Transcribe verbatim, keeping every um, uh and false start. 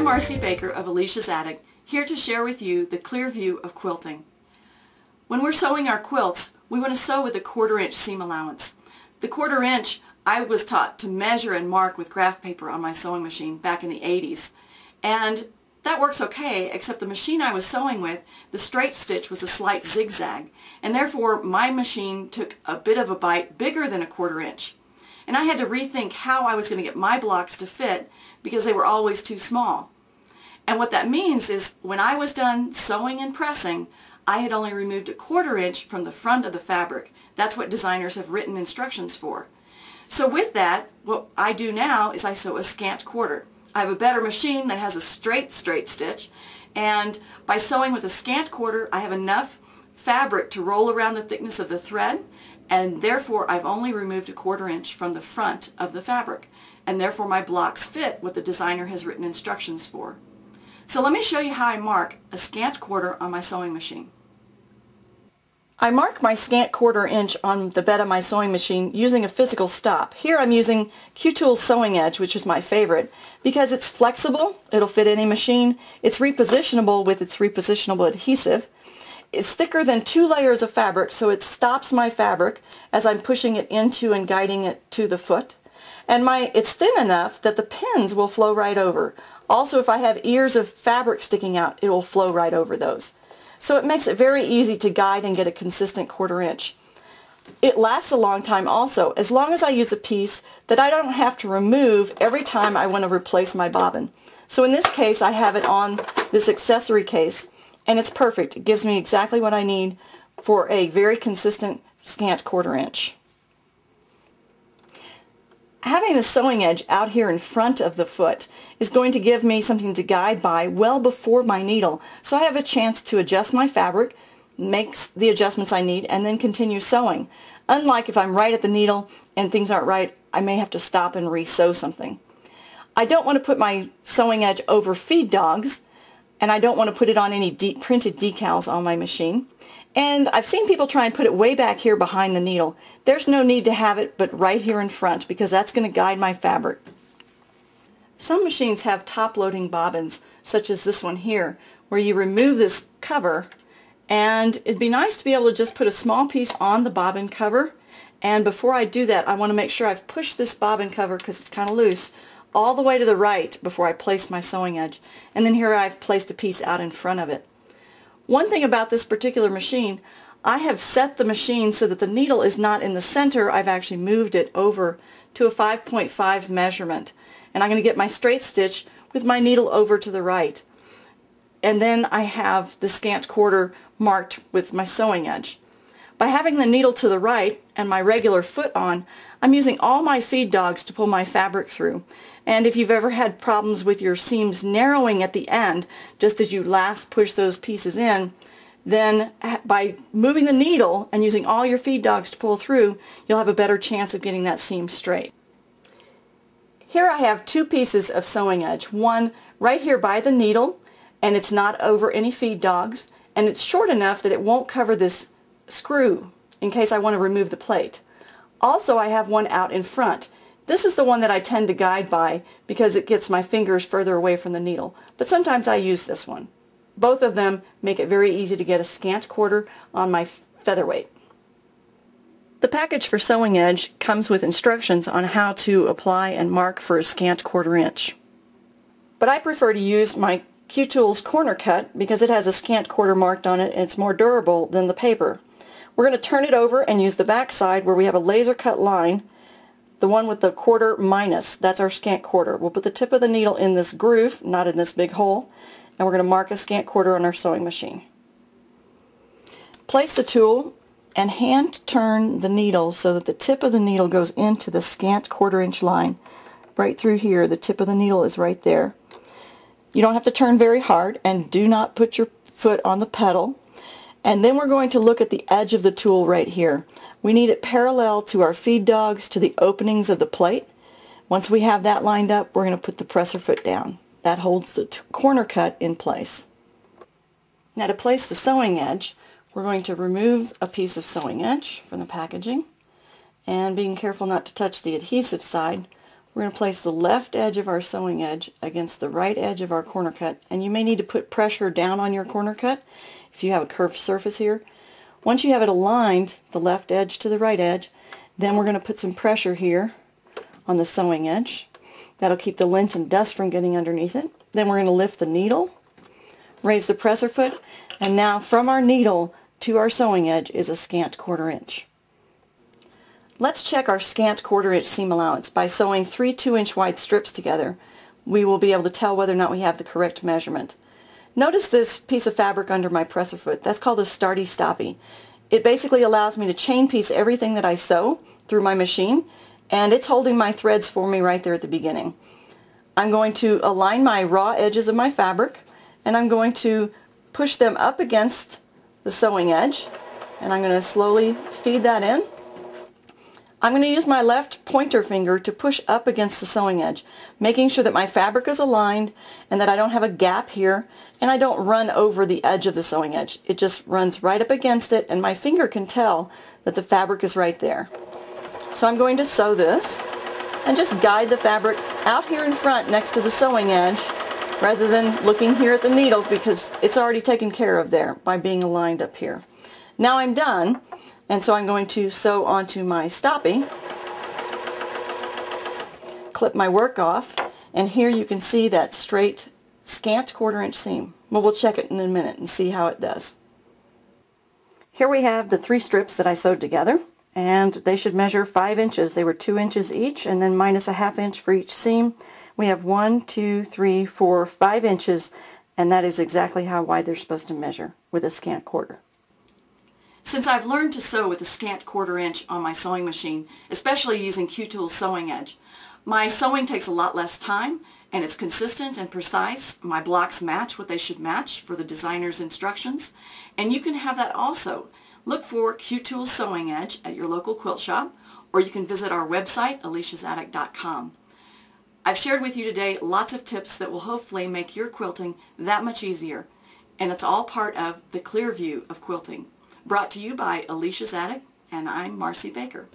I'm Marci Baker of Alicia's Attic, here to share with you the clear view of quilting. When we're sewing our quilts, we want to sew with a quarter inch seam allowance. The quarter inch I was taught to measure and mark with graph paper on my sewing machine back in the eighties, and that works okay, except the machine I was sewing with, the straight stitch was a slight zigzag, and therefore my machine took a bit of a bite bigger than a quarter inch. And I had to rethink how I was going to get my blocks to fit because they were always too small. And what that means is when I was done sewing and pressing, I had only removed a quarter inch from the front of the fabric. That's what designers have written instructions for. So with that, what I do now is I sew a scant quarter. I have a better machine that has a straight straight stitch, and by sewing with a scant quarter, I have enough fabric to roll around the thickness of the thread, and therefore I've only removed a quarter inch from the front of the fabric, and therefore my blocks fit what the designer has written instructions for. So let me show you how I mark a scant quarter on my sewing machine. I mark my scant quarter inch on the bed of my sewing machine using a physical stop. Here I'm using QTools Sewing Edge, which is my favorite, because it's flexible, it'll fit any machine, it's repositionable with its repositionable adhesive, it's thicker than two layers of fabric, so it stops my fabric as I'm pushing it into and guiding it to the foot. And my it's thin enough that the pins will flow right over. Also, if I have ears of fabric sticking out, it will flow right over those. So it makes it very easy to guide and get a consistent quarter inch. It lasts a long time also, as long as I use a piece that I don't have to remove every time I want to replace my bobbin. So in this case, I have it on this accessory case, and it's perfect. It gives me exactly what I need for a very consistent scant quarter inch. Having the sewing edge out here in front of the foot is going to give me something to guide by well before my needle, so I have a chance to adjust my fabric, make the adjustments I need, and then continue sewing. Unlike if I'm right at the needle and things aren't right, I may have to stop and re-sew something. I don't want to put my sewing edge over feed dogs, and I don't want to put it on any deep printed decals on my machine. And I've seen people try and put it way back here behind the needle. There's no need to have it but right here in front, because that's going to guide my fabric. Some machines have top-loading bobbins, such as this one here, where you remove this cover, and it'd be nice to be able to just put a small piece on the bobbin cover. And before I do that, I want to make sure I've pushed this bobbin cover, because it's kind of loose, all the way to the right before I place my sewing edge. And then here I've placed a piece out in front of it. One thing about this particular machine, I have set the machine so that the needle is not in the center. I've actually moved it over to a five point five measurement. And I'm going to get my straight stitch with my needle over to the right. And then I have the scant quarter marked with my sewing edge. By having the needle to the right and my regular foot on, I'm using all my feed dogs to pull my fabric through. And if you've ever had problems with your seams narrowing at the end, just as you last push those pieces in, then by moving the needle and using all your feed dogs to pull through, you'll have a better chance of getting that seam straight. Here I have two pieces of sewing edge, one right here by the needle, and it's not over any feed dogs, and it's short enough that it won't cover this screw in case I want to remove the plate. Also, I have one out in front. This is the one that I tend to guide by because it gets my fingers further away from the needle, but sometimes I use this one. Both of them make it very easy to get a scant quarter on my featherweight. The package for Sewing Edge comes with instructions on how to apply and mark for a scant quarter inch. But I prefer to use my QTools Corner Cut because it has a scant quarter marked on it, and it's more durable than the paper. We're going to turn it over and use the back side where we have a laser cut line, the one with the quarter minus. That's our scant quarter. We'll put the tip of the needle in this groove, not in this big hole, and we're going to mark a scant quarter on our sewing machine. Place the tool and hand turn the needle so that the tip of the needle goes into the scant quarter inch line. Right through here, the tip of the needle is right there. You don't have to turn very hard, and do not put your foot on the pedal. And then we're going to look at the edge of the tool right here. We need it parallel to our feed dogs, to the openings of the plate. Once we have that lined up, we're going to put the presser foot down. That holds the corner cut in place. Now, to place the sewing edge, we're going to remove a piece of sewing edge from the packaging, and being careful not to touch the adhesive side, We're going to place the left edge of our sewing edge against the right edge of our corner cut, and you may need to put pressure down on your corner cut if you have a curved surface here. Once you have it aligned, the left edge to the right edge, then we're going to put some pressure here on the sewing edge. That'll keep the lint and dust from getting underneath it. Then we're going to lift the needle, raise the presser foot, and now from our needle to our sewing edge is a scant quarter inch. Let's check our scant quarter inch seam allowance by sewing three two inch wide strips together. We will be able to tell whether or not we have the correct measurement. Notice this piece of fabric under my presser foot. That's called a starty stoppy. It basically allows me to chain piece everything that I sew through my machine, and it's holding my threads for me right there at the beginning. I'm going to align my raw edges of my fabric, and I'm going to push them up against the sewing edge, and I'm going to slowly feed that in. I'm going to use my left pointer finger to push up against the sewing edge, making sure that my fabric is aligned and that I don't have a gap here and I don't run over the edge of the sewing edge. It just runs right up against it, and my finger can tell that the fabric is right there. So I'm going to sew this and just guide the fabric out here in front next to the sewing edge rather than looking here at the needle, because it's already taken care of there by being aligned up here. Now I'm done. And so I'm going to sew onto my stoppie, clip my work off, and here you can see that straight scant quarter inch seam. Well, we'll check it in a minute and see how it does. Here we have the three strips that I sewed together, and they should measure five inches. They were two inches each, and then minus a half inch for each seam. We have one, two, three, four, five inches, and that is exactly how wide they're supposed to measure with a scant quarter. Since I've learned to sew with a scant quarter inch on my sewing machine, especially using QTools Sewing Edge, my sewing takes a lot less time, and it's consistent and precise. My blocks match what they should match for the designer's instructions, and you can have that also. Look for QTools Sewing Edge at your local quilt shop, or you can visit our website, alicia's attic dot com. I've shared with you today lots of tips that will hopefully make your quilting that much easier, and it's all part of the Clear View of Quilting. Brought to you by Alicia's Attic, and I'm Marci Baker.